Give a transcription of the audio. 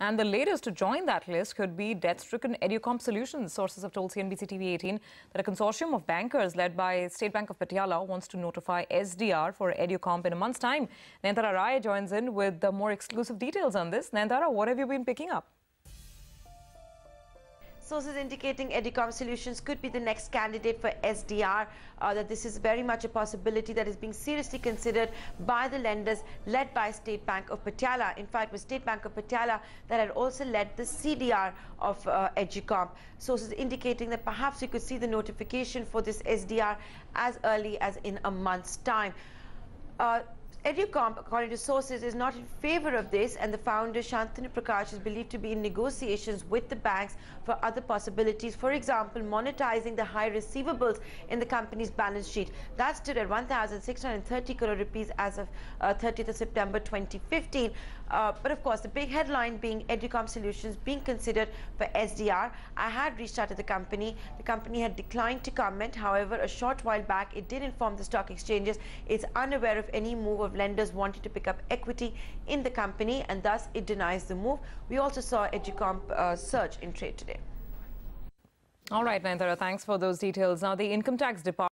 And the latest to join that list could be debt-stricken Educomp Solutions. Sources have told CNBC-TV18 that a consortium of bankers led by State Bank of Patiala wants to notify SDR for Educomp in a month's time. Nayantara Rai joins in with the more exclusive details on this. Nayantara, what have you been picking up? Sources indicating Educomp Solutions could be the next candidate for SDR, that this is very much a possibility that is being seriously considered by the lenders led by State Bank of Patiala. In fact, it was State Bank of Patiala that had also led the CDR of Educomp. Sources indicating that perhaps we could see the notification for this SDR as early as in a month's time. Educomp, according to sources, is not in favor of this, and the founder, Shantanu Prakash, is believed to be in negotiations with the banks for other possibilities. For example, monetizing the high receivables in the company's balance sheet. That stood at 1,630 crore rupees as of 30th of September 2015. But of course, the big headline being Educomp Solutions being considered for SDR. I had reached out to the company. The company had declined to comment. However, a short while back, it did inform the stock exchanges it's unaware of any move of lenders wanted to pick up equity in the company, and thus it denies the move. We also saw Educomp surge in trade today. All right, Nayantara, thanks for those details. Now, the income tax department